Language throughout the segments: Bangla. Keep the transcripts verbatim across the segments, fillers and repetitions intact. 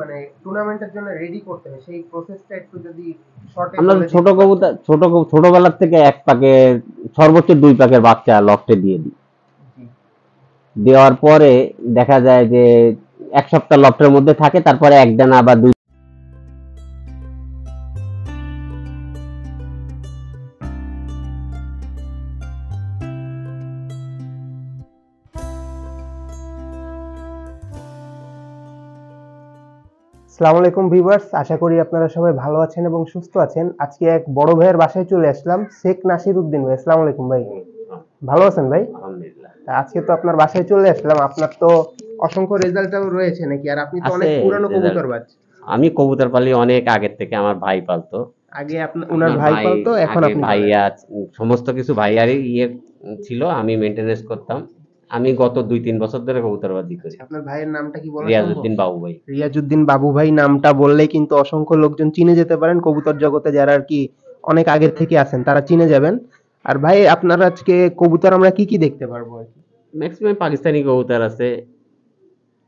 মানে টুর্নামেন্টের জন্য রেডি করতে হয়, সেই প্রসেসটা একটু যদি শর্টে। আমরা ছোট কবুতর ছোট ছোটবেলা থেকে এক পাকে সর্বোচ্চ দুই পাকের বাচ্চা লফটে দিয়ে দিই, দেওয়ার পরে দেখা যায় যে এক সপ্তাহ লফটের মধ্যে থাকে, তারপরে একদানা বা দুই আসসালামু আলাইকুম ভিউয়ার্স, আশা করি আপনারা সবাই ভালো আছেন এবং সুস্থ আছেন। আজকে এক বড় ভাইয়ের বাসায় চলে আসলাম, শেখ নাসিরউদ্দিন ভাই। আসসালামু আলাইকুম ভাই, ভালো আছেন ভাই? আলহামদুলিল্লাহ। আজকে তো আপনার বাসায় চলে আসলাম, আপনার তো অসংখ্য রেজাল্টও রয়েছে নাকি? আর আপনি তো অনেক পুরনো কবুতর বাজ। আমি কবুতর পালি অনেক আগে থেকে, আমার ভাই পালতো আগে, আপনার ওনার ভাই পালতো, এখন আপনি ভাইয়া, সমস্ত কিছু ভাইয়ারই ইয়ে ছিল, আমি মেইনটেনেন্স করতাম। আমি গত দুই তিন বছর ধরে কবুতরবাজি করি। আপনার ভাইয়ের নামটা কি বলেন? রিয়াজউদ্দিন বাবু ভাই। রিয়াজউদ্দিন বাবু ভাই নামটা বললেই কিন্তু অসংখ্য লোকজন চিনে যেতে পারেন, কবুতর জগতে যারা আর কি অনেক আগে থেকে আছেন তারা চিনে যাবেন। আর ভাই আপনার আজকে কবুতর আমরা কি কি দেখতে পারবো আর কি? ম্যাক্সিমাম পাকিস্তানি কবুতর আছে।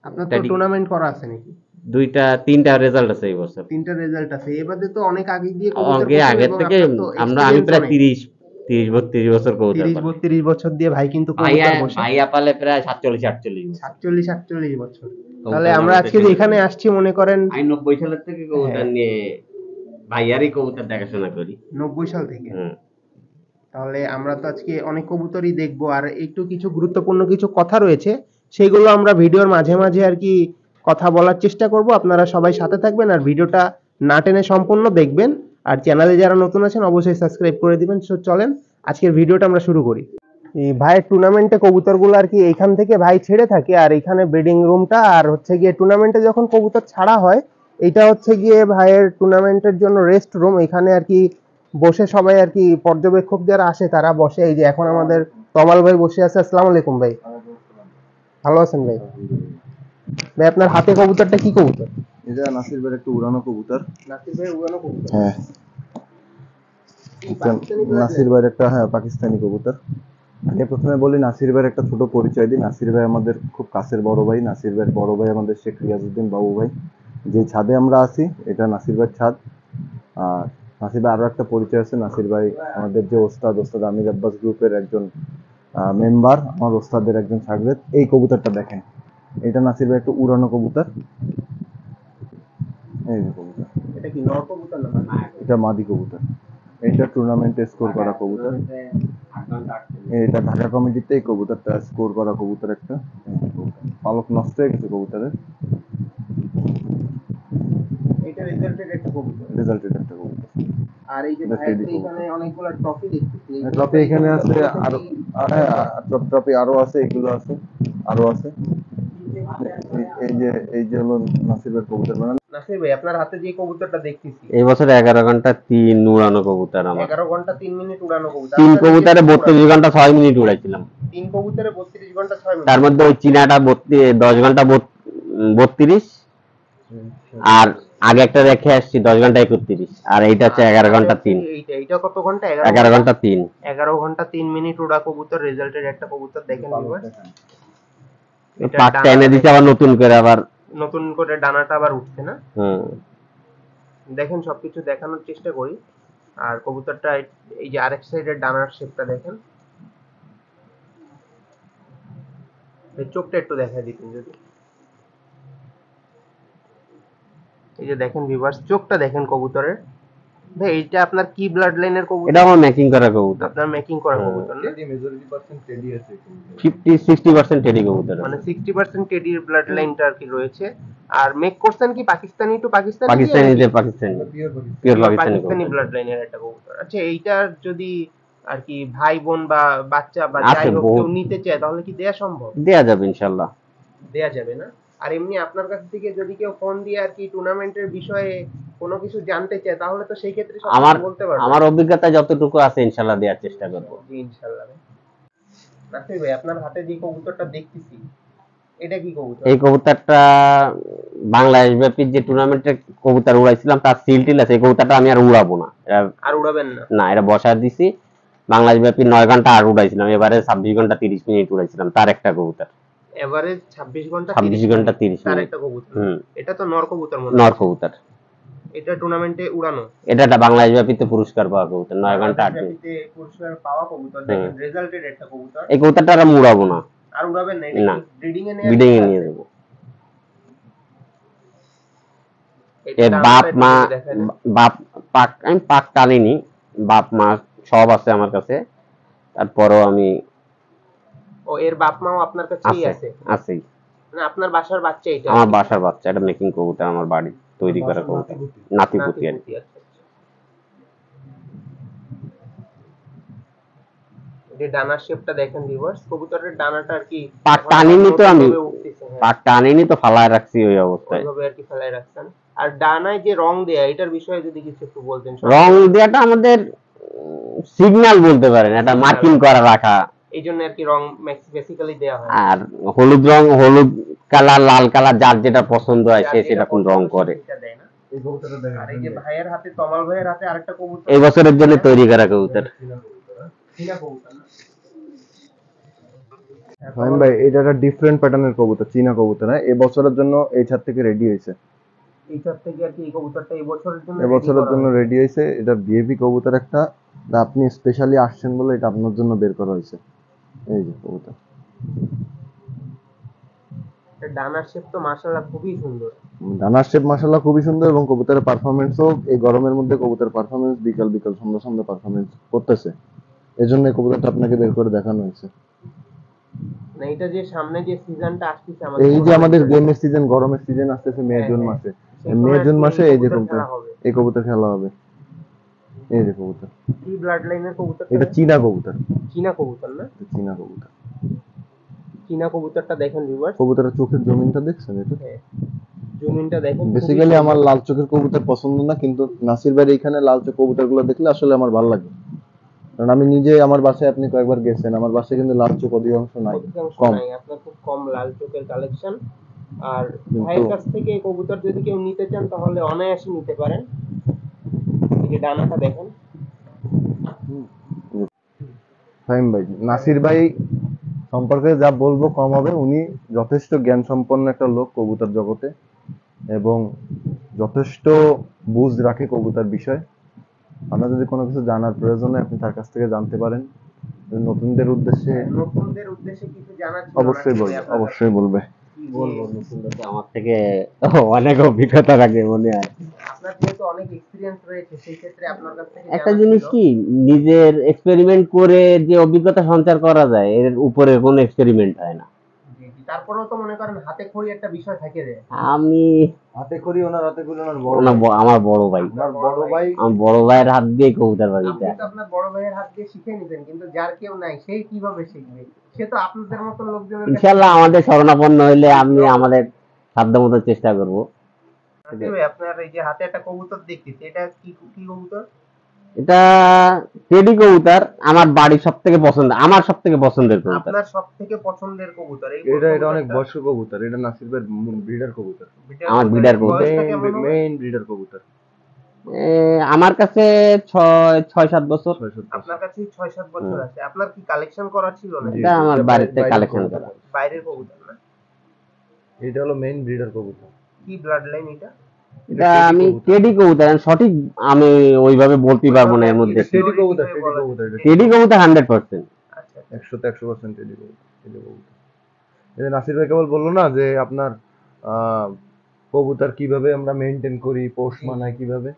আপনার তো টুর্নামেন্ট করা আছে নাকি? দুইটা তিনটা রেজাল্ট আছে এই বছর, তিনটা রেজাল্ট আছে। এবারে তো অনেক আগে দিয়ে কবুতর আগে থেকে আমরা আমি প্রায় তিরিশ দেখাশোনা করি নব্বই সাল থেকে। তাহলে আমরা তো আজকে অনেক কবুতরই দেখবো, আর একটু কিছু গুরুত্বপূর্ণ কিছু কথা রয়েছে, সেগুলো আমরা ভিডিওর মাঝে মাঝে আর কি কথা বলার চেষ্টা করব। আপনারা সবাই সাথে থাকবেন আর ভিডিওটা না টেনে সম্পূর্ণ দেখবেন, আর চ্যানেলে যারা নতুন আছেন অবশ্যই সাবস্ক্রাইব করে দিবেন। সো চলেন আজকের ভিডিওটা আমরা শুরু করি। এই ভাইয়ের টুর্নামেন্টে কবুতরগুলো আর কি এইখান থেকে ভাই ছেড়ে থাকে, আর এইখানে ব্রিডিং রুমটা, আর হচ্ছে গিয়ে টুর্নামেন্টে যখন কবুতর ছাড়া হয় এটা হচ্ছে গিয়ে ভাইয়ের টুর্নামেন্টের জন্য রেস্ট রুম। এখানে আর কি বসে সবাই আর কি পর্যবেক্ষক যারা আসে তারা বসে। এই যে এখন আমাদের তমাল ভাই বসে আছে। আসসালামু আলাইকুম ভাই, ভালো আছেন ভাই? ভাই আপনার হাতে কবুতরটা কি কবুতর? এটা নাসির ভাইয়ের একটা উড়ানো কবুতর। নাসির ভাই উড়ানো কবুতর, হ্যাঁ নাসির ভাইয়ের একটা, হ্যাঁ পাকিস্তানি কবুতর। আমি প্রথমে বলি নাসির ভাইয়ের একটা ছোট পরিচয় দিই। নাসির ভাই আমাদের খুব কাছের বড় ভাই। নাসির ভাইয়ের বড় ভাই আমাদের শেখ রিয়াজউদ্দিন বাবু ভাই। যে ছাদে আমরা আছি এটা নাসির ভাইয়ের ছাদ। আর নাসির ভাই আরও একটা পরিচয় আছে, নাসির ভাই আমাদের যে ওস্তাদ, ওস্তাদ আমির আব্বাস গ্রুপের একজন মেম্বার, আমার ওস্তাদের একজন ছাগরেদ। এই কবুতরটা দেখেন, এটা নাসির ভাই একটা উড়ানো কবুতর। এই কবুতর এটা কি নর কবুতর না মা? এটা মাদি কবুতর। এটা টুর্নামেন্টে স্কোর করা কবুতর, এটা ঢাকা কমিটিতে এই কবুতরটা স্কোর করা কবুতর। একটা পালক নষ্ট হয়ে গেছে কবুতরের, এটা রেজাল্টেড একটা কবুতর, রেজাল্টেড একটা কবুতর। আর এই যে এখানে অনেকগুলো ট্রফি দেখতেছি, ট্রফি এখানে আছে, আর ট্রফি আরো আছে, এগুলো আছে, আরো আছে। এই যে এই যে হলো নাসিবের কবুতর বানানো। নাসির ভাই আপনার হাতে যে কবুতরটা দেখতেছি এই বছর এগারো ঘন্টা তিন উড়ানো কবুতর, আমার এগারো ঘন্টা তিন মিনিট উড়ানো কবুতর। তিন কবুতরে বত্রিশ ঘন্টা ছয় মিনিট উড়াইছিলাম। তিন কবুতরে বত্রিশ ঘন্টা ছয় মিনিট, তার মধ্যে ওই চীনাটা দশ ঘন্টা বত্রিশ, আর আগে একটা রেখে আসছি দশ ঘন্টা একত্রিশ, আর এইটা হচ্ছে এগারো ঘন্টা তিন। এইটা কত ঘন্টা? এগারো ঘন্টা তিন, এগারো ঘন্টা তিন মিনিট উড়া কবুতর, রেজাল্টেড একটা কবুতর। দেখেন পাকটা এনে দিতে আবার নতুন করে, আবার নতুন করে ডানাটা আবার উঠছে না। হুম, দেখেন সবকিছু দেখানোর চেষ্টা করি। আর কবুতরটা এই যে আরেক সাইডের ডানার শেপটা দেখেন, এই চোখটা একটু দেখা দিতেন যদি। এই যে দেখেন ভিউয়ার্স চোখটা দেখেন কবুতরের। ভাই এটা আপনার কি ব্লাড লাইনের কবুতর? এটা আমার মেকিং করা কবুতর। আপনার মেকিং করা কবুতর না? এটি মেজরিটি পার্সেন্ট টেডি আছে, পঞ্চাশ ষাট পার্সেন্ট টেডি কবুতর, মানে ষাট পার্সেন্ট টেডির ব্লাড লাইনটা আর কি রয়েছে। আর মেক করছেন কি পাকিস্তানি টু পাকিস্তানি? পাকিস্তানি যে পাকিস্তানি, পিওর পাকিস্তানি ব্লাড লাইনের একটা কবুতর। আচ্ছা এইটার যদি আর কি ভাই বোন বা বাচ্চা বা যাই হোক কেউ নিতে চায় তাহলে কি দেয়া সম্ভব? দেয়া যাবে ইনশাআল্লাহ, দেয়া যাবে না। আর এমনি আপনার কাছ থেকে যদি কেউ ফোন দিয়ে আর কি টুর্নামেন্টের বিষয়ে কোনো কিছু জানতে চায় তাহলে তো সেই ক্ষেত্রে আমার বলতে পারবেন, আমার অভিজ্ঞতা যতটুকু আছে ইনশাআল্লাহ দেওয়ার চেষ্টা করব ইনশাআল্লাহ। নাসির ভাই আপনার হাতে যে কবুতরটা দেখতেছি এটা কি কবুতর? এই কবুতরটা বাংলাদেশ ব্যাপী যে টুর্নামেন্টে কবুতর উড়াইছিলাম তার সিলটিল আছে। এই কবুতরটা আমি আর উড়াবো না, আর উড়াবেন না? না, এটা বসা দিছি। বাংলাদেশ ব্যাপী নয় ঘন্টা আর উড়াইছিলাম, এবারে ছাব্বিশ ঘন্টা তিরিশ মিনিট উড়াইছিলাম তার একটা কবুতর। এভারেজ ছাব্বিশ ঘন্টা ছাব্বিশ ঘন্টা তিরিশ আর একটা কবুতর। এটা তো নর কবুতর, নর কবুতর। এটা টুর্নামেন্টে উড়ানো, এটা বাংলাদেশ ব্যাপীতে পুরস্কার পাওয়া কবুতর, নয় ঘন্টা আট মিনিটে পুরস্কার পাওয়া কবুতর। দেখেন রেজাল্টেড একটা কবুতর। এই কবুতরটা আমরা উড়াবো না, আর উড়াবেন না, এটা ব্রিডিং এ নিয়ে ব্রিডিং এ নিয়ে যাব। এ বাপ মা বাপ পাক আমি পাক টানিনি, বাপ মা সব আছে আমার কাছে। তারপরও আমি ও এর বাপ মাও আপনার কাছেই আছে? আছে, মানে আপনার বাসার বাচ্চা? এটা আমার বাসার বাচ্চা, এটা মেকিং কবুতর, আমার বাড়ি তৈরি করা কবুতর, নাতিপুতি আর কি। যে ডানার শেপটা দেখেন ভিউয়ার্স, কবুতরের ডানাটা আর কি পাক টানিনি তো, আমি পাক টানিনি তো ফালায় রাখছি ওই অবস্থায়, ওইভাবে আর কি ফালায় রাখছেন। আর ডানায় যে রং দেয়া, এটার বিষয়ে যদি কিছু একটু বলতেন। রং দেয়াটা আমাদের সিগন্যাল বলতে পারেন, এটা মার্কিং করা রাখা, এইজন্য আর কি রং বেসিক্যালি দেয়া হয়। আর হলুদ রং, হলুদ কালার, লাল কালার, যার যেটা পছন্দ হয় সে সেটা কোন রং করে। এই কবুতরটা দেখেন, আর এই যে ভাইয়ের হাতে, তমাল ভাইয়ের হাতে আরেকটা কবুতর, এই বছরের জন্য তৈরি করা কবুতর। হ্যাঁ ভাই, এটা একটা ডিফারেন্ট প্যাটার্নের কবুতর, চীনা কবুতর। হ্যাঁ, এই বছরের জন্য এই ছাদ থেকে রেডি হয়েছে, এই ছাদ থেকে আর কি এই কবুতরটা এই বছরের জন্য এই বছরের জন্য রেডি হয়েছে। এটা ভিআইপি কবুতর একটা, আপনি স্পেশালি আসছেন বলে এটা আপনার জন্য বের করা হয়েছে। এই যে কবুতর, এটা ডানার শেপ তো মাশাআল্লাহ খুবই সুন্দর, ডানার শেপ মাশাআল্লাহ খুবই সুন্দর, এবং কবুতরের পারফরম্যান্সও এই গরমের মধ্যে কবুতরের পারফরম্যান্স বিকাল বিকাল সুন্দর সুন্দর পারফরম্যান্স করতেছে, এজন্য এই কবুতরটা আপনাকে বের করে দেখানো হয়েছে। না এটা যে সামনে যে সিজনটা আসছে আমাদের, এই যে আমাদের গেমের সিজন, গরমের সিজন আসছে মে জুন মাসে, মে জুন মাসে এই যে কবুতর এই কবুতর খেলা হবে। এই যে কবুতর কি ব্লাড লাইনের কবুতর, এটা চীনা কবুতর, চীনা কবুতর না, চীনা কবুতর। চীনা কবুতরটা দেখেন ভিউয়ার্স, কবুতরের চোখের জমিনটা দেখছেন, এটা জমিনটা দেখেন। বেসিক্যালি আমার লাল চোখের কবুতর পছন্দ না, কিন্তু নাসির ভাই এখানে লাল চোখের কবুতরগুলো দেখলে আসলে আমার ভালো লাগে, কারণ আমি নিজে আমার বাসায়, আপনি কয়েকবার গেছেন আমার বাসায়, কিন্তু লাল চোখ অধিকাংশ নাই, কম নাই, আপনার খুব কম লাল চোখের কালেকশন। আর ভাইয়ের কাছ থেকে কবুতর যদি কেউ নিতে চান তাহলে অনায়াসে নিতে পারেন। এই ডানাটা দেখেন ফাহিম ভাই, নাসির ভাই সম্পর্কে যা বলবো কম হবে, উনি যথেষ্ট জ্ঞান সম্পন্ন একটা লোক কবুতর জগতে, এবং যথেষ্ট বুঝ রাখে কবুতর বিষয়। আপনার যদি কোনো কিছু জানার প্রয়োজন হয় আপনি তার কাছ থেকে জানতে পারেন। নতুনদের উদ্দেশ্যে নতুনদের উদ্দেশ্যে কিছু জানার ছিল, অবশ্যই বলবে, অবশ্যই বলবে, কি বলবো। নতুনদের আমার থেকে অনেক অভিজ্ঞতা লাগে মনে হয়, আপনার যেহেতু অনেক এক্সপেরিয়েন্স রয়েছে সেই ক্ষেত্রে আপনার কাছ থেকে একটা জিনিস কি, নিজের এক্সপেরিমেন্ট করে যে অভিজ্ঞতা সঞ্চার করা যায় এর উপরে কোনো এক্সপেরিমেন্ট হয় না। তারপরেও তো মনে করেন হাতে খড়ি একটা বিষয় থাকে, যে আমি হাতে খড়ি, ওনার হাতে খড়ি ওনার বড়, আমার বড় ভাই, আমার বড় ভাই, আমার বড় ভাইয়ের হাত দিয়ে কবুতর বাজিটা। আপনি তো আপনার বড় ভাইয়ের হাত দিয়ে শিখে নিতেন, কিন্তু যার কেউ নাই সেই কিভাবে শিখবে? সে তো আপনাদের মত লোকজনের। ইনশাআল্লাহ আমাদের শরণাপন্ন হইলে আমি আমাদের সাধ্যমতো চেষ্টা করব। আপনার এই যে হাতে একটা কবুতর দেখতেছি, এটা কি কি কবুতর? এটা টেডি কবুতর, আমার বাড়ির সবথেকে পছন্দ, আমার সবথেকে পছন্দের কবুতর। আপনার সবথেকে পছন্দের কবুতর এটা? এটা অনেক বর্ষীয় কবুতর, এটা নাসির ভাই ব্রিডার কবুতর, আমার ব্রিডার কবুতর, মেইন ব্রিডার কবুতর। আমার কাছে ছয় সাত বছর। আপনার কাছে ছয় সাত বছর আছে? আপনার কি কালেকশন করা ছিল না? এটা আমার বাড়ির থেকে কালেকশন করা, বাইরের কবুতর না, এটা হলো মেইন ব্রিডার কবুতর। কি ব্লাড লাইন এটা? এটা আমি টেডি কবুতর, সঠিক আমি ওইভাবে বলতে পারবো না। এর মধ্যে টেডি কবুতর, টেডি কবুতর, টেডি কবুতর একশো পার্সেন্ট। আচ্ছা, একশো তে একশো পার্সেন্ট টেডি কবুতর। এই নাসির ভাই কেবল বললো না যে আপনার কবুতর কিভাবে আমরা মেইনটেইন করি, পোষ মানায় কিভাবে।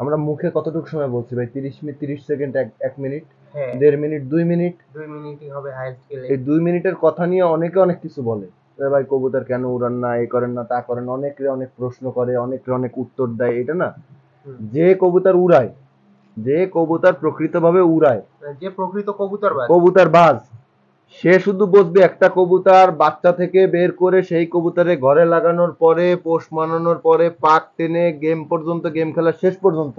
আমরা মুখে কতটুকু সময় বলছি ভাই? তিরিশ মিনিট তিরিশ সেকেন্ড, এক মিনিট, দেড় মিনিট, দুই মিনিট, দুই মিনিটই হবে হাইস্ট গেলে। এই দুই মিনিটের কথা নিয়ে অনেকে অনেক কিছু বলে, ভাই কবুতর কেন উড়ান না, এই করেন না, তা করেন, অনেক অনেক প্রশ্ন করে, অনেক অনেক উত্তর দেয়। এটা না, যে কবুতর উড়ায়, যে কবুতর প্রকৃতভাবে উড়ায়, যে প্রকৃত কবুতরবাজ, কবুতরবাজ, সে শুধু বুঝবে একটা কবুতর বাচ্চা থেকে বের করে সেই কবুতরে ঘরে লাগানোর পরে, পোষ মানানোর পরে, পাক টেনে গেম পর্যন্ত, গেম খেলা শেষ পর্যন্ত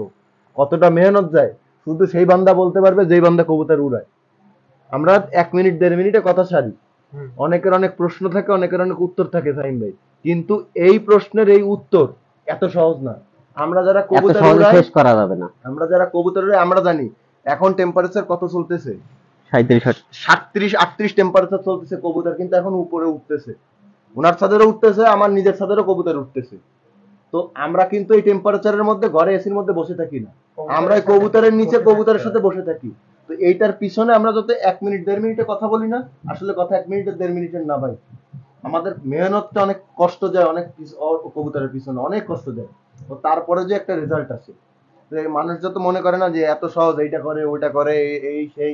কতটা মেহনত যায়, শুধু সেই বান্দা বলতে পারবে যেই বান্দা কবুতর উড়ায়। আমরা এক মিনিট দেড় মিনিটে কথা সারি, অনেকের অনেক প্রশ্ন থাকে, অনেকের অনেক উত্তর থাকে ফাহিম ভাই, কিন্তু এই প্রশ্নের এই উত্তর এত সহজ না। আমরা যারা কবুতর উড়াই, শেষ করা যাবে না। আমরা যারা কবুতর উড়াই আমরা জানি এখন টেম্পারেচার কত চলতেছে, সাঁত্রিশ আটত্রিশ টেম্পারেচার চলতেছে, কবুতর কিন্তু এখন উপরে উঠতেছে, ওনার ছাদেরও উঠতেছে, আমার নিজের ছাদেরও কবুতর উঠতেছে। তো আমরা কিন্তু এই টেম্পারেচারের মধ্যে ঘরে এসির মধ্যে বসে থাকি না, আমরা এই কবুতরের নিচে কবুতরের সাথে বসে থাকি। তো এইটার পিছনে আমরা যত এক মিনিট দেড় মিনিটে কথা বলি না, আসলে কথা এক মিনিটের দেড় মিনিটের না ভাই, আমাদের মেহনতটা অনেক কষ্ট যায়, অনেক কবুতরের পিছনে অনেক কষ্ট যায়, তো তারপরে যে একটা রেজাল্ট আসে। মানুষ যত মনে করে না যে এত সহজ, এইটা করে ওইটা করে এই সেই,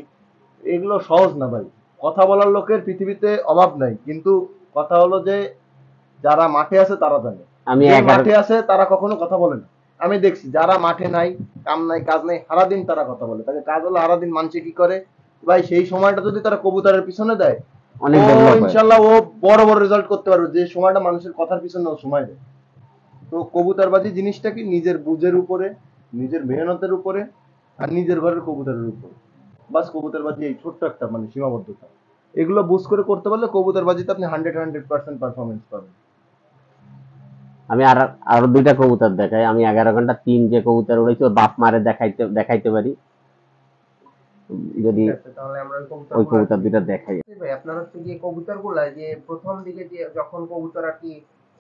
এগুলো সহজ না ভাই। কথা বলার লোকের পৃথিবীতে অভাব নাই, কিন্তু কথা হলো যে যারা মাঠে আছে তারা জানে, আমি মাঠে আছে তারা কখনো কথা বলে না। আমি দেখছি যারা মাঠে নাই, কাম নাই কাজ নাই, সারাদিন তারা কথা বলে, তাদের কাজ হলো সারাদিন মানুষে কি করে ভাই, সেই সময়টা যদি তারা কবুতরের পিছনে দেয় ইনশাল্লাহ ও বড় বড় রেজাল্ট করতে পারবে, যে সময়টা মানুষের কথার পিছনে ও সময় দেয়। তো কবুতরবাজি জিনিসটা কি, নিজের বুঝের উপরে, নিজের মেহনতের উপরে, আর নিজের ঘরের কবুতরের উপরে, বাস কবুতরবাজি এই ছোট্ট একটা মানে সীমাবদ্ধতা। এগুলো বুঝ করে করতে পারলে কবুতরবাজিতে আপনি হান্ড্রেড হান্ড্রেড পার্সেন্ট পারফরমেন্স পাবেন। আমি আর আরো দুইটা কবুতর দেখাই, আমি এগারো ঘন্টা তিন যে কবুতর উড়াইছি ওর বাপ মারে দেখাইতে দেখাইতে পারি, যদি ওই কবুতর দুইটা দেখাই। ভাই আপনার হচ্ছে যে কবুতর গুলা যে প্রথম দিকে যে যখন কবুতর আর কি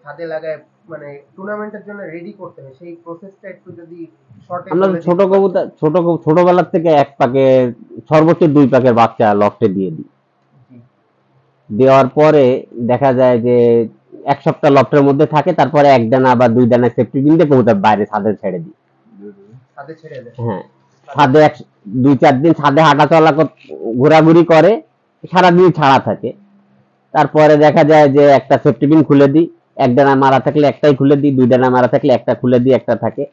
ছাদে লাগায় মানে টুর্নামেন্টের জন্য রেডি করতে হয়, সেই প্রসেসটা একটু যদি শর্টে। আমরা ছোট কবুতর ছোট ছোটবেলার থেকে এক পাকে সর্বোচ্চ দুই পাকের বাচ্চা লফটে দিয়ে দিই, দেওয়ার পরে দেখা যায় যে এক সপ্তাহ লফটের মধ্যে থাকে, তারপরে এক দানা বা দুই দানা সেফটি পিন দিয়ে কবুতর বাইরে ছাদে ছেড়ে দিই। ছাদে ছেড়ে দেয়, হ্যাঁ ছাদে এক দুই চার দিন ছাদে হাঁটাচলা ঘোরাঘুরি করে, সারাদিন ছাড়া থাকে, তারপরে দেখা যায় যে একটা সেফটি পিন খুলে দিই, এক ডানা মারা থাকলে একটাই খুলে দিই, দুই ডানা মারা থাকলে একটা খুলে দিই, একটা থাকে,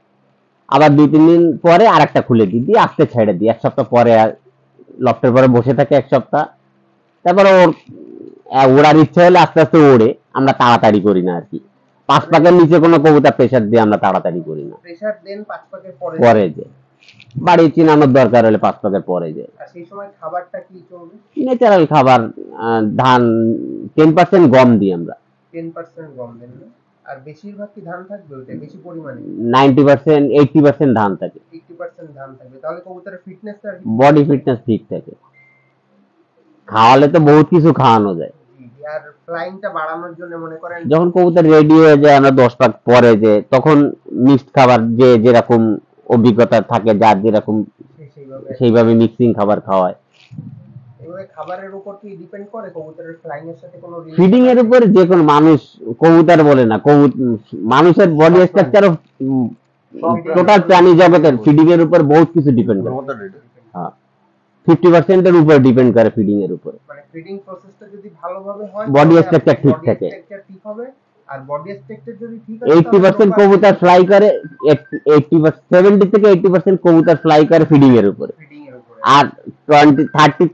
আবার দুই তিন দিন পরে আর একটা খুলে দিই, দিয়ে আস্তে ছেড়ে দিই। এক সপ্তাহ পরে লফটের পরে বসে থাকে এক সপ্তাহ, তারপরে ওর ওড়ার ইচ্ছে হলে আস্তে আস্তে ওড়ে, আমরা তাড়াতাড়ি করি না আর কি। পাঁচ পাকের নিচে কোনো কবুতর প্রেশার দিয়ে আমরা তাড়াতাড়ি করি না, প্রেশার দেন পাঁচ পাকের পরে পরে যায়, বাড়ি চিনানোর দরকার হলে পাঁচ পাকের পরে যায়। আর সেই সময় খাবারটা কি করবে? ন্যাচারাল খাবার, ধান টেন পার্সেন্ট গম দিই আমরা, দশ পার্সেন্ট গম দেন, আর বেশিরভাগ কি ধান থাকবে ওইটা বেশি পরিমাণে নব্বই পার্সেন্ট আশি পার্সেন্ট ধান থাকে, আশি পার্সেন্ট ধান থাকবে, তাহলে কবুতরের ফিটনেস আর বডি ফিটনেস ঠিক থাকে। খাওয়ালে তো বহুত কিছু খাওয়ানো যায়, আর ফ্লাইংটা বাড়ানোর জন্য মনে করেন যখন কবুতর রেডি হয়ে যায় আমরা দশ পাক পরে যে তখন মিক্সড খাবার, যে যেরকম অভিজ্ঞতা থাকে যার যেরকম সেইভাবে মিক্সিং খাবার খাওয়ায়। খাবারের উপর কি ডিপেন্ড করে কবুতরের ফ্লাইং এর সাথে কোনো ফিডিং এর উপর, যে কোন মানুষ কবুতর বলে না, মানুষের বডি স্ট্রাকচার ও টোটাল প্রাণী জগতের ফিডিং এর উপর বহুত কিছু ডিপেন্ড করে। হ্যাঁ পঞ্চাশ পার্সেন্ট এর উপর ডিপেন্ড করে ফিডিং এর উপর, মানে ফিডিং প্রসেসটা যদি ভালোভাবে হয় বডি স্ট্রাকচার ঠিক থাকে, স্ট্রাকচার ঠিক হবে, আর বডি স্ট্রাকচার যদি ঠিক থাকে আশি পার্সেন্ট কবুতর ফ্লাই করে, সত্তর থেকে আশি পার্সেন্ট কবুতর ফ্লাই করে ফিডিং এর উপর, আর ত্রিশ থেকে বিশ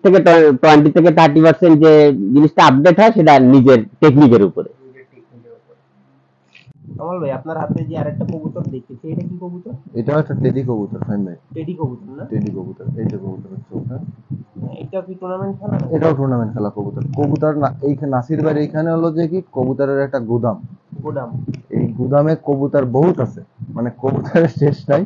থেকে ত্রিশ পার্সেন্ট যে জিনিসটা আপডেট হয় সেটা নিজের টেকনিকের উপরে। কমল ভাই আপনার হাতে যে আরেকটা কবুতর দেখতেছি, এটা কি কবুতর? এটা একটা টেডি কবুতর, ফাইন ভাই টেডি কবুতর না, টেডি কবুতর। এই যে কবুতর হচ্ছে এটা কি টুর্নামেন্ট খেলা? এটা টুর্নামেন্ট খেলা কবুতর। কবুতর না এইখানে নাসির ভাই এখানে হলো যে কি কবুতরের একটা গুদাম, গুদাম এই গুদামে কবুতর বহুত আছে, মানে কবুতরের শেষ নাই,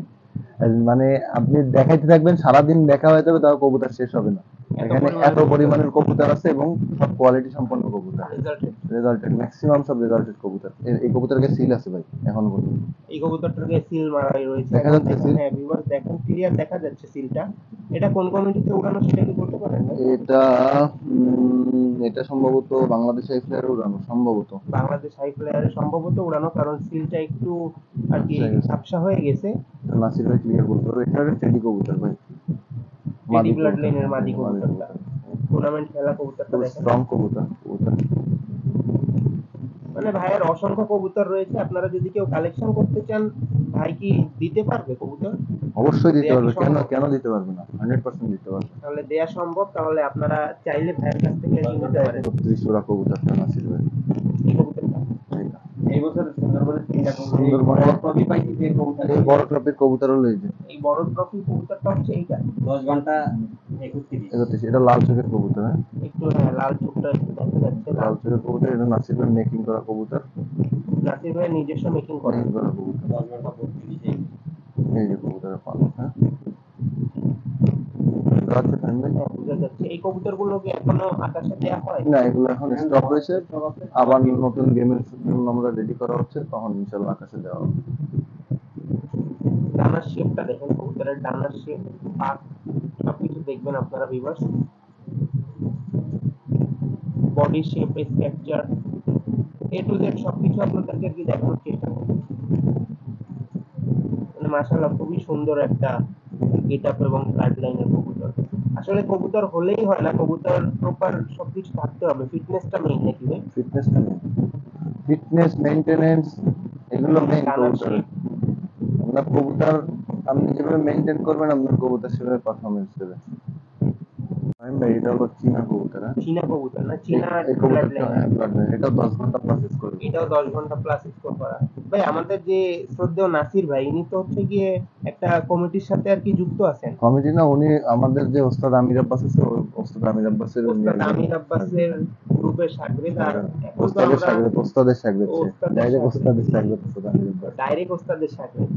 মানে আপনি দেখাইতে থাকবেন সারাদিন দেখা হয়ে যাবে, তাও কবুতর শেষ হবে না। এখানে এত পরিমাণের কবুতর আছে এবং সব কোয়ালিটি সম্পন্ন কবুতর, রেজাল্টেড রেজাল্টেড ম্যাক্সিমাম সব রেজাল্টেড কবুতর। এই কবুতরকে সিল আছে ভাই এখনো পর্যন্ত, এই কবুতরটাকে সিল মারাই রয়েছে, দেখা যাচ্ছে সিল। হ্যাঁ ভিউয়ার দেখেন ক্লিয়ার দেখা যাচ্ছে সিলটা। এটা কোন কমিটিতে উড়ানো সেটা কি বলতে পারেন? এটা এটা সম্ভবত বাংলাদেশ হাই ফ্লায়ারে উড়ানো, সম্ভবত বাংলাদেশ হাই ফ্লায়ারে সম্ভবত উড়ানো, কারণ সিলটা একটু আর কি ঝাপসা হয়ে গেছে। নাসির ভাই ক্লিয়ার বলতে পারবে, এটা টেডি কবুতর ভাই, মাদি ব্লাড লাইনের মাদি কবুতরটা, টুর্নামেন্ট খেলা কবুতরটা দেখেন, স্ট্রং কবুতর কবুতর। মানে ভাইয়ের অসংখ্য কবুতর রয়েছে, আপনারা যদি কেউ কালেকশন করতে চান ভাই কি দিতে পারবে কবুতর? অবশ্যই দিতে পারবে, কেন কেন দিতে পারবে না, একশো পার্সেন্ট দিতে পারবে, তাহলে দেয়া সম্ভব। তাহলে আপনারা চাইলে ভাইয়ের কাছ থেকে নিতে পারেন। ছত্রিশ জোড়া কবুতর আছে ভাই, এই কবুতরটা এই বছর সুন্দরবনের তিনটা কবুতর পাইছি, যে কবুতর এই বড় ট্রফির কবুতর হলো, এই যে এই বড় ট্রফির কবুতরটা হচ্ছে এইটা দশ ঘন্টা একত্রিশ, এটা লাল চোখের কবুতর। হ্যাঁ একটু হ্যাঁ লাল চোখটা একটু দেখা যাচ্ছে, লাল চোখের কবুতর। এটা নাসির ভাই মেকিং করা কবুতর, নাসির ভাই নিজস্ব মেকিং করা কবুতর, দশ ঘন্টা বত্রিশ। এই যে কবুতরের পালক, হ্যাঁ আচ্ছা ধন্যবাদ। বুঝা যাচ্ছে এই কবুতরগুলোকে এখনো আকাশে দেয়া হয় না, এগুলো এখন স্টক হয়েছে, আবার নতুন গেমের জন্য আমরা রেডি করা হচ্ছে, তখন ইনশাআল্লাহ আকাশে দেওয়া হবে। ডানার শেপটা দেখুন কবুতরের, ডানার শেপ আর সবকিছু দেখবেন আপনারা viewers, body shape, structure, A to Z সবকিছু আপনাদেরকে কি দেখানোর চেষ্টা করব। মানে মাশাআল্লাহ খুবই সুন্দর একটা গেটআপ এবং গাইডলাইনের কবুতর। আসলে কবুতর হলেই হয় না, কবুতর প্রপার সবকিছু থাকতে হবে, ফিটনেসটা মেইন নাকি ভাই? ফিটনেসটা মেইন, ফিটনেস মেইনটেনেন্স এগুলো মেইন। আপনার কবুতর আপনি যেভাবে মেইনটেইন করবেন আপনার কবুতর সেভাবে পারফরম্যান্স দেবে। আমি ভাই এটা হলো চীনা কবুতর, চীনা কবুতর না চীনা গাইডলাইন, এটা দশ ঘন্টা প্লাসেস করবে, এটাও দশ ঘন্টা প্লাসেস করা। ভাই আমাদের যে শ্রদ্ধেয় নাসির ভাই, ইনি তো হচ্ছে গিয়ে একটা কমিটির সাথে আর কি যুক্ত আছেন। কমিটি না, উনি আমাদের যে ওস্তাদ আমির আব্বাস আছে, ওস্তাদ আমির আব্বাসের ওস্তাদ আমির আব্বাসের গ্রুপের শাগরেদ, আর ওস্তাদের শাগরেদ ওস্তাদের শাগরেদ ডাইরেক্ট ওস্তাদের শাগরেদ ওস্তাদ আমির আব্বাস ডাইরেক্ট ওস্তাদের শাগরেদ।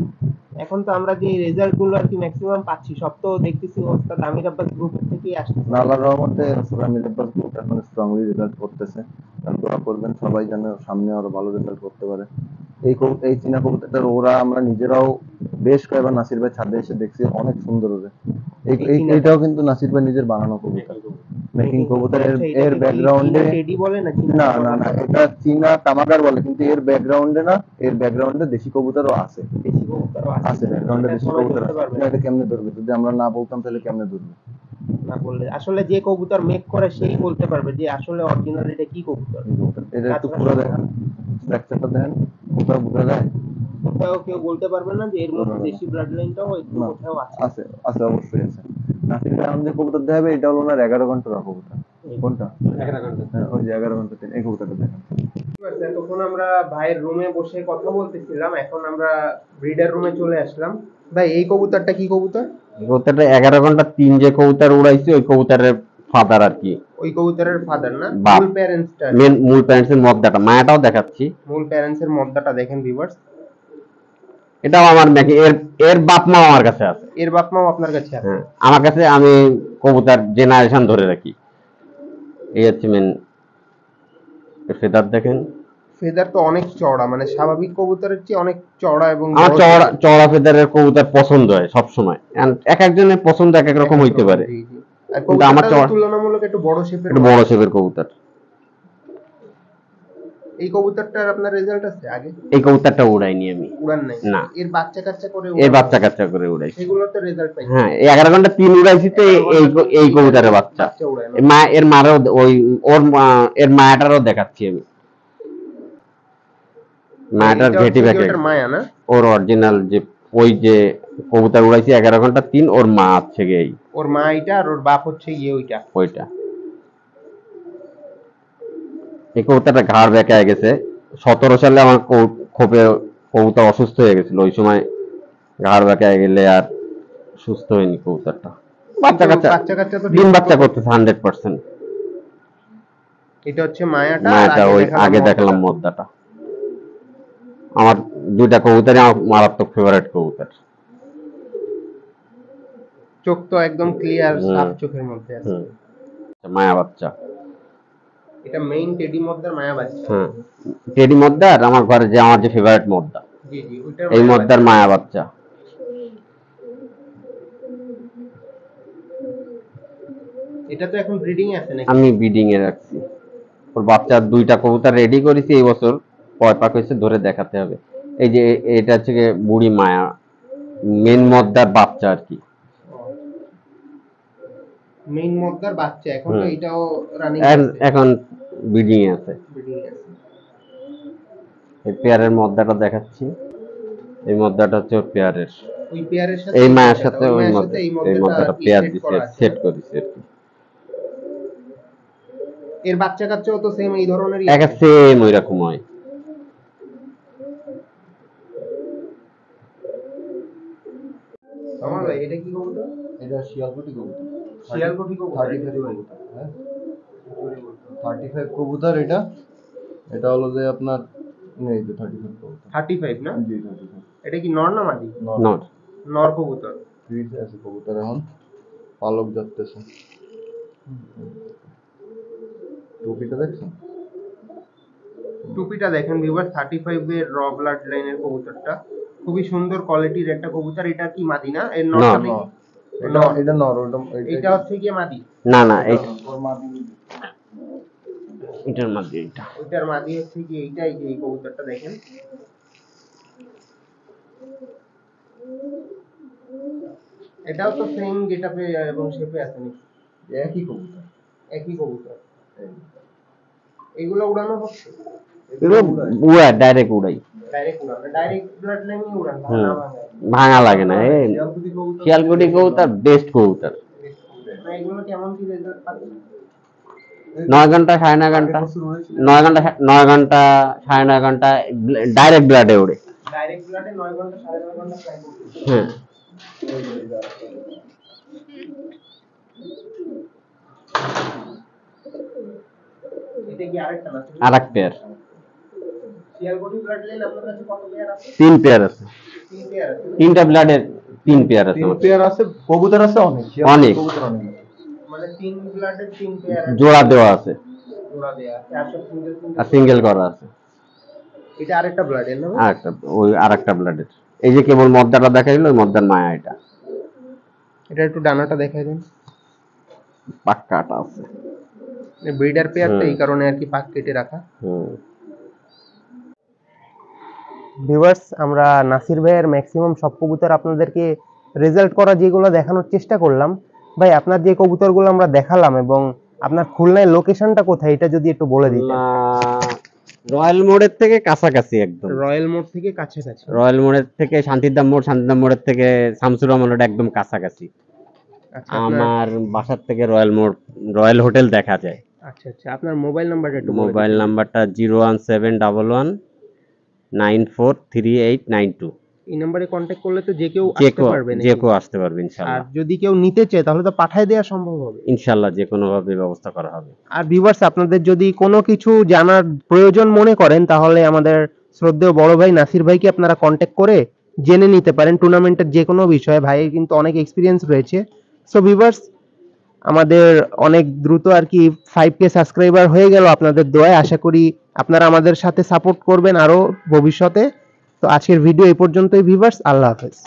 এখন তো আমরা যে রেজাল্ট গুলো আর কি ম্যাক্সিমাম পাচ্ছি সব তো দেখতেছি ওস্তাদ আমির আব্বাস গ্রুপ থেকেই আসছে। আল্লাহর রহমতে ওস্তাদ আমির আব্বাস গ্রুপ এখন স্ট্রংলি রেজাল্ট করতেছে, আর দোয়া করবেন সবাই যেন সামনে আরো ভালো রেজাল্ট করতে পারে। এই এই চীনা কবুতর ওরা আমরা নিজেরাও বেশ কয়েকবার নাসির ভাই ছাদে এসে দেখছি, অনেক সুন্দর ওরে। এইটাও কিন্তু নাসির ভাই নিজের বানানো কবুতর, মেকিং কবুতর। এর ব্যাকগ্রাউন্ডে টেডি বলে না, না না না এটা চীনা তামাগার বলে, কিন্তু এর ব্যাকগ্রাউন্ডে না, এর ব্যাকগ্রাউন্ডে দেশি কবুতরও আছে, দেশি কবুতরও আছে ব্যাকগ্রাউন্ডে, দেশি কবুতর আছে। এটা কেমনে ধরবে যদি আমরা না বলতাম তাহলে কেমনে ধরবে? না বললে আসলে যে কবুতর মেক করে সেই বলতে পারবে যে আসলে অরিজিনাল এটা কি কবুতর। এটা একটু পুরো দেখেন, স্ট্রাকচারটা দেখেন, ওটা বোঝা যায়, ওটাও কেউ বলতে পারবে না যে এর মধ্যে দেশি ব্লাডলাইনটাও একটু কোথাও আছে। আছে অবশ্যই আছে। নাসির ভাই আমাদের কবুতর দেখাবে, এটা হলো না এগারো ঘন্টা কবুতর, কোনটা এগারো ঘন্টা, ওই যে এগারো ঘন্টা এই কবুতরটা দেখেন। তখন আমরা ভাইয়ের রুমে বসে কথা বলতেছিলাম, এখন আমরা ব্রিডার রুমে চলে আসলাম। ভাই এই কবুতরটা কি কবুতর? এই কবুতরটা এগারো ঘন্টা তিন যে কবুতর উড়াইছে ওই কবুতরের ফাদার আর কি, ওই কবুতরের ফাদার না মূল প্যারেন্টসটা, মেন মূল প্যারেন্টসের মদ্দাটা মায়াটাও দেখাচ্ছি, মূল প্যারেন্টসের মদ্দাটা দেখেন ভিউয়ার্স। এটাও আমার নাকি এর এর বাপ মা আমার কাছে আছে, এর বাপ মাও আপনার কাছে আছে? হ্যাঁ আমার কাছে, আমি কবুতর জেনারেশন ধরে রাখি। এই হচ্ছে মেন ফেদার দেখেন, ফেদার তো অনেক চওড়া, মানে স্বাভাবিক কবুতরের চেয়ে অনেক চওড়া, এবং আমার চওড়া চওড়া ফেদারের কবুতর পছন্দ হয় সব সময়, এক একজনের পছন্দ এক এক রকম হইতে পারে। কিন্তু আমার তুলনামূলক একটু বড় শেপের, একটু বড় শেপের কবুতর। এই কবুতরটার আপনার রেজাল্ট আছে আগে? এই কবুতরটা উড়াইনি আমি, উড়ান নাই না, এর বাচ্চা কাচ্চা করে, এর বাচ্চা কাচ্চা করে উড়াইছি, এগুলো তো রেজাল্ট পাইছি। হ্যাঁ এই এগারো ঘন্টা তিন উড়াইছি, তো এই এই কবুতরের বাচ্চা মা, এর মারও ওই ওর এর মাটারও দেখাচ্ছি আমি, মাটার ঘেটি ব্যাকে মায়া না ওর অরিজিনাল, যে ওই যে কবুতর উড়াইছি এগারো ঘন্টা তিন ওর মা আছে গেই, ওর মা এটা আর ওর বাপ হচ্ছে ইয়ে ওইটা ওইটা। এই কবুতরটা ঘাড় ব্যাকে আগে গেছে, সতেরো সালে আমার খোপে কবুতর অসুস্থ হয়ে গেছিল, ওই সময় ঘাড় ব্যাকে আগে গেলে আর সুস্থ হয়নি কবুতরটা, বাচ্চা কাচ্চা বাচ্চা কাচ্চা তো ডিম বাচ্চা করতেছে হান্ড্রেড পার্সেন্ট। এটা হচ্ছে মায়াটা, মায়াটা ওই আগে দেখলাম মদ্দাটা। আমার দুইটা কবুতরই আমার মারাত্মক ফেভারিট কবুতর। চোখ তো একদম ক্লিয়ার, সাপ চোখের মধ্যে আছে। মায়া বাচ্চা, এটা মেইন টেডি মদ্দার মায়া বাচ্চা। হ্যাঁ টেডি মদ্দার আমার ঘরে যে আমার যে ফেভারিট মদ্দা, জি জি ওইটা এই মদ্দার মায়া বাচ্চা। এটা তো এখন ব্রিডিং এ আছে নাকি? আমি ব্রিডিং এ রাখছি, ওর বাচ্চা দুইটা কবুতর রেডি করেছি এই বছর, কয় পাক হয়েছে ধরে দেখাতে হবে। এই যে এটা হচ্ছে বুড়ি মায়া, মেন মদ্দার বাচ্চা আর কি, মেইন মদ্দার বাচ্চা। এখন এটাও রানিং আছে, এখন ব্রিডিং এ আছে, ব্রিডিং এ আছে। এই পেয়ারের মদ্দাটা দেখাচ্ছি, এই মদ্দাটা হচ্ছে পেয়ারের, ওই পেয়ারের সাথে এই মায়ের সাথে ওই মদ্দা, এই মদ্দাটা পেয়ার দিতে সেট করেছে আর কি। এর বাচ্চা কাচ্চাও তো সেম এই ধরনেরই, এক সেম ওই রকম হয়। আমার ভাই এটা কি কবুতর? এটা শিয়ালকোটি কবুতর, শিয়ালকোটি কবুতর পঁয়ত্রিশ হ্যাঁ পঁয়ত্রিশ কবুতর। এটা এটা হলো যে আপনার এই যে পঁয়ত্রিশ কবুতর পঁয়ত্রিশ না, জি পঁয়ত্রিশ। এটা কি নর না মাদি? নর, নর কবুতর। ঠিক আছে কবুতর এখন পালক যাচ্ছে টুপিটা দেখছেন, টুপিটা দেখেন ভিউয়ার, থার্টি ফাইভ এর র ব্লাড লাইনের কবুতরটা খুবই সুন্দর কোয়ালিটির একটা কবুতর। এটা কি মাদি না? এর নর মাদি। এটা এটা নর, এটা হচ্ছে কি মাদি? না না, এটা ওর মাদি। এটার মাদি, এটা এটার মাদি হচ্ছে কি এইটাই, এই কবুতরটা দেখেন। এটাও তো সেম গেটআপে এবং শেপে আছে নাকি? একই কবুতর, একই কবুতর। এগুলো উড়ানো হচ্ছে, এগুলো উড়া ডাইরেক্ট উড়াই, ডাইরেক্ট উড়ানো, ডাইরেক্ট ব্লাড লাইন উড়ানো, ভাঙা লাগে না। এই শিয়ালকুটি কবুতর বেস্ট কবুতর। এগুলো কেমন কি রেজাল্ট পাবে? নয় ঘন্টা নয় ঘন্টা নয় ঘন্টা নয় ঘন্টা নয় ঘন্টা ডাইরেক্ট ব্লাডে উড়ে, ডাইরেক্ট ব্লাডে নয় ঘন্টা নয় ঘন্টা ফ্লাই করতে। হ্যাঁ, এটা কি আরেকটা না আরেক পেয়ার? শিয়ালকুটি ব্লাড লাইন আপনার কাছে কত পেয়ার আছে? তিন পেয়ার আছে। তিন পেয়ার আছে, তিনটা ব্লাডে তিন পেয়ার আছে। তিন পেয়ার আছে, কবুতর আছে অনেক অনেক কবুতর অনেক, মানে তিন ব্লাডে তিন পেয়ার আছে, জোড়া দেওয়া আছে, জোড়া দেয়া আছে, আর সিঙ্গেল আর সিঙ্গেল করা আছে। এটা আরেকটা ব্লাডের না? আরেকটা, ওই আরেকটা ব্লাডের। এই যে কেবল মদ্দাটা দেখাই দিল, মদ্দার মায়া এটা। এটা একটু ডানাটা দেখাই দেন, পাক্কাটা আছে। এই ব্রিডার পেয়ারটা এই কারণে আর কি পাক কেটে রাখা। হুম, ভিউয়ার্স, আমরা নাসির ভাইয়ের ম্যাক্সিমাম সব কবুতর আপনাদেরকে রেজাল্ট করা যেগুলো দেখানোর চেষ্টা করলাম। ভাই, আপনার যে কবুতরগুলো আমরা দেখালাম এবং আপনার খুলনায় লোকেশনটা কোথায় এটা যদি একটু বলে দিতেন। রয়্যাল মোড়ের থেকে কাছাকাছি, একদম রয়্যাল মোড় থেকে কাছাকাছি, রয়্যাল মোড়ের থেকে শান্তিদাম মোড়, শান্তিদাম মোড়ের থেকে শামসুর রহমানের একদম কাছাকাছি। আচ্ছা, আমার বাসার থেকে রয়্যাল মোড়, রয়্যাল হোটেল দেখা যায়। আচ্ছা আচ্ছা, আপনার মোবাইল নাম্বারটা একটু? মোবাইল নাম্বারটা zero one seven double one nine four three eight nine two. এই নম্বরে কন্টাক্ট করলে তো যে কেউ আসতে পারবে, যে কেউ আসতে পারবে ইনশাআল্লাহ। আর যদি কেউ নিতে চায় তাহলে তো পাঠিয়ে দেয়া সম্ভব হবে ইনশাআল্লাহ, যে কোনো ভাবে ব্যবস্থা করা হবে। আর ভিউয়ার্স, আপনাদের যদি কোনো কিছু জানার প্রয়োজন মনে করেন তাহলে আমাদের শ্রদ্ধেয় বড় ভাই নাসির ভাইকে আপনারা কন্টাক্ট করে জেনে নিতে পারেন টুর্নামেন্টের যে কোনো বিষয়ে। ভাইয়ের কিন্তু অনেক এক্সপেরিয়েন্স রয়েছে। সো ভিউয়ার্স, আমাদের অনেক দ্রুত আর কি ফাইভ কে সাবস্ক্রাইবার হয়ে গেল আপনাদের দোয়ায়। আশা করি আপনারা আমাদের সাথে সাপোর্ট করবেন আরো ভবিষ্যতে। তো আজকের ভিডিও এই পর্যন্তই ভিউয়ার্স, আল্লাহ হাফেজ।